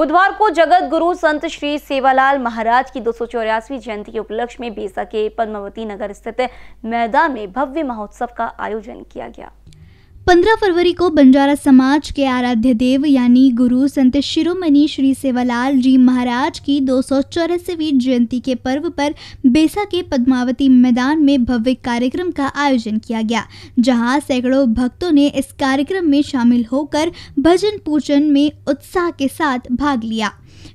बुधवार को जगत गुरु संत श्री सेवालाल महाराज की 284वीं जयंती के उपलक्ष्य में बीसा के पदमावती नगर स्थित मैदान में भव्य महोत्सव का आयोजन किया गया। 15 फरवरी को बंजारा समाज के आराध्य देव यानी गुरु संत शिरोमणि श्री सेवालाल जी महाराज की 284वीं जयंती के पर्व पर बीसा के पद्मावती मैदान में भव्य कार्यक्रम का आयोजन किया गया, जहां सैकड़ों भक्तों ने इस कार्यक्रम में शामिल होकर भजन पूजन में उत्साह के साथ भाग लिया।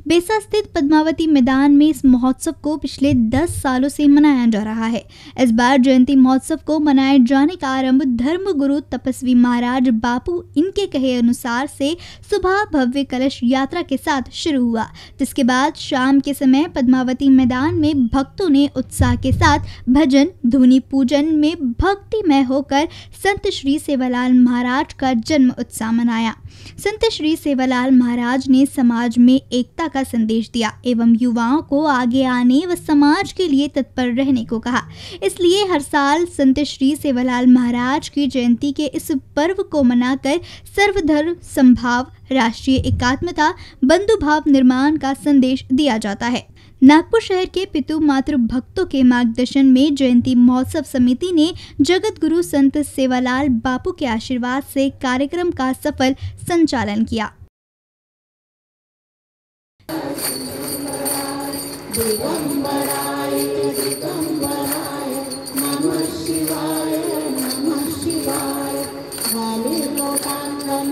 बीसा स्थित पद्मावती मैदान में इस महोत्सव को पिछले 10 सालों से मनाया जा रहा है। इस बार जयंती महोत्सव को मनाए जाने का आरंभ धर्म गुरु तपस्वी महाराज बापू इनके कहे अनुसार से सुबह भव्य कलश यात्रा के साथ शुरू हुआ, जिसके बाद शाम के समय पद्मावती मैदान में भक्तों ने उत्साह के साथ भजन धुनी पूजन में भक्तिमय होकर संत श्री सेवालाल महाराज का जन्म उत्साह मनाया। संत श्री सेवालाल महाराज ने समाज में एकता का संदेश दिया एवं युवाओं को आगे आने व समाज के लिए तत्पर रहने को कहा। इसलिए हर साल संत श्री सेवालाल महाराज की जयंती के इस पर्व को मनाकर सर्वधर्म समभाव, राष्ट्रीय एकात्मता, बंधुभाव निर्माण का संदेश दिया जाता है। नागपुर शहर के पितु मातृ भक्तों के मार्गदर्शन में जयंती महोत्सव समिति ने जगत गुरु संत सेवालाल बापू के आशीर्वाद से कार्यक्रम का सफल संचालन किया।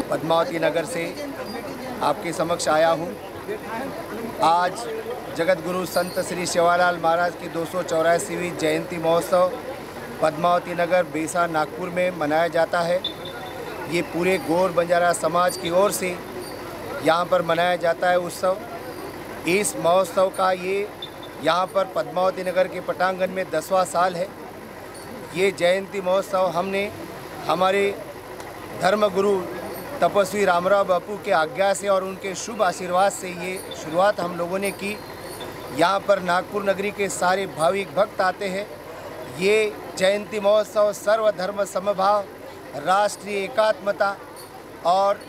पद्मावती नगर से आपके समक्ष आया हूँ। आज जगत गुरु संत श्री सेवालाल महाराज की 284वीं जयंती महोत्सव पद्मावती नगर बीसा नागपुर में मनाया जाता है। ये पूरे गौर बंजारा समाज की ओर से यहाँ पर मनाया जाता है उत्सव। इस महोत्सव का ये यहाँ पर पद्मावती नगर के पटांगन में 10वां साल है। ये जयंती महोत्सव हमने हमारे धर्मगुरु तपस्वी रामराव बापू के आज्ञा से और उनके शुभ आशीर्वाद से ये शुरुआत हम लोगों ने की। यहाँ पर नागपुर नगरी के सारे भाविक भक्त आते हैं। ये जयंती महोत्सव सर्वधर्म समभाव, राष्ट्रीय एकात्मता और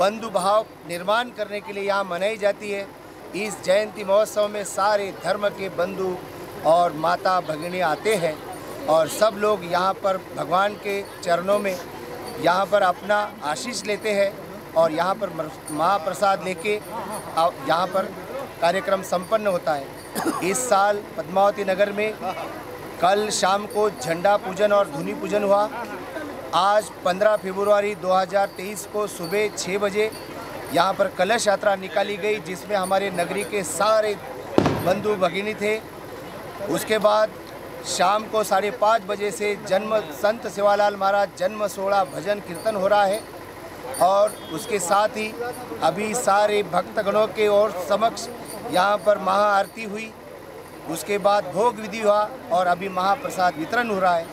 बंधुभाव निर्माण करने के लिए यहाँ मनाई जाती है। इस जयंती महोत्सव में सारे धर्म के बंधु और माता भगिनी आते हैं और सब लोग यहाँ पर भगवान के चरणों में यहाँ पर अपना आशीष लेते हैं और यहाँ पर महाप्रसाद लेके यहाँ पर कार्यक्रम संपन्न होता है। इस साल पद्मावती नगर में कल शाम को झंडा पूजन और धुनी पूजन हुआ। आज 15 फरवरी 2023 को सुबह 6 बजे यहाँ पर कलश यात्रा निकाली गई, जिसमें हमारे नगरी के सारे बंधु भगिनी थे। उसके बाद शाम को 5:30 बजे से जन्म संत सेवालाल महाराज जन्म 16 भजन कीर्तन हो रहा है और उसके साथ ही अभी सारे भक्तगणों के और समक्ष यहाँ पर महाआरती हुई। उसके बाद भोग विधि हुआ और अभी महाप्रसाद वितरण हो रहा है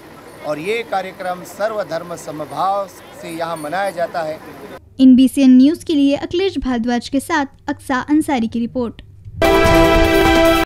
और ये कार्यक्रम सर्वधर्म समभाव से यहाँ मनाया जाता है। इन बीसीएन न्यूज़ के लिए अखिलेश भारद्वाज के साथ अक्सा अंसारी की रिपोर्ट।